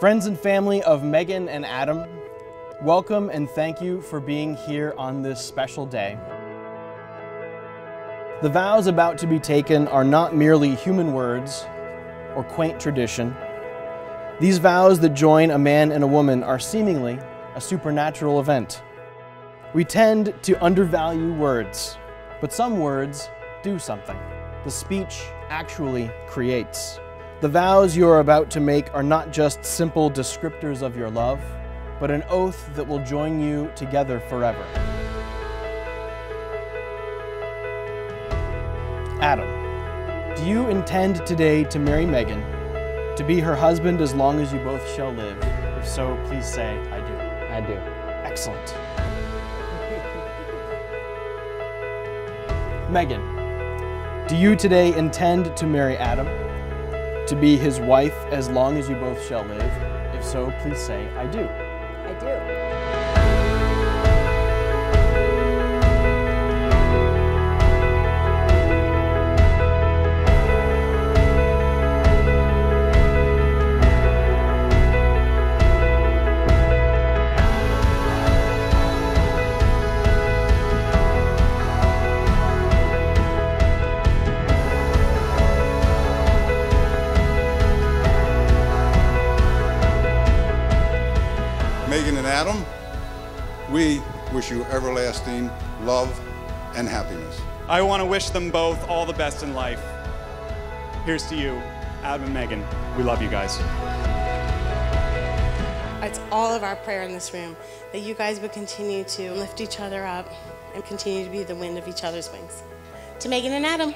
Friends and family of Megan and Adam, welcome and thank you for being here on this special day. The vows about to be taken are not merely human words or quaint tradition. These vows that join a man and a woman are seemingly a supernatural event. We tend to undervalue words, but some words do something. The speech actually creates. The vows you are about to make are not just simple descriptors of your love, but an oath that will join you together forever. Adam, do you intend today to marry Megan, to be her husband as long as you both shall live? If so, please say, I do. I do. Excellent. Megan, do you today intend to marry Adam, to be his wife as long as you both shall live? If so, please say, I do. I do. Megan and Adam, we wish you everlasting love and happiness. I want to wish them both all the best in life. Here's to you, Adam and Megan. We love you guys. It's all of our prayer in this room that you guys would continue to lift each other up and continue to be the wind of each other's wings. To Megan and Adam.